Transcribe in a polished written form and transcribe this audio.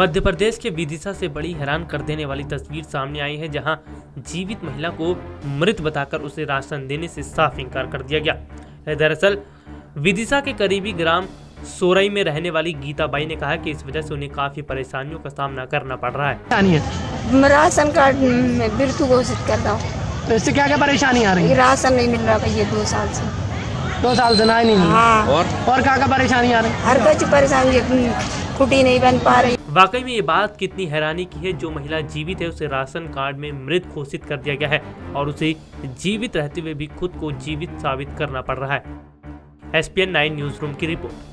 मध्य प्रदेश के विदिशा से बड़ी हैरान कर देने वाली तस्वीर सामने आई है, जहां जीवित महिला को मृत बताकर उसे राशन देने से साफ इंकार कर दिया गया। दरअसल विदिशा के करीबी ग्राम सोराई में रहने वाली गीता बाई ने कहा कि इस वजह से उन्हें काफी परेशानियों का सामना करना पड़ रहा है। राशन कार्ड में मृत्यु घोषित कर दो तो इससे क्या क्या परेशानी आ रही है? राशन नहीं मिल रहा भैया, 2 साल से ना नहीं। हाँ। और क्या परेशानी आ रही? हर परेशानी, खुटी नहीं बन पा रही। वाकई में ये बात कितनी हैरानी की है, जो महिला जीवित है उसे राशन कार्ड में मृत घोषित कर दिया गया है और उसे जीवित रहते हुए भी खुद को जीवित साबित करना पड़ रहा है। एसपीएन 9 न्यूज़ रूम की रिपोर्ट।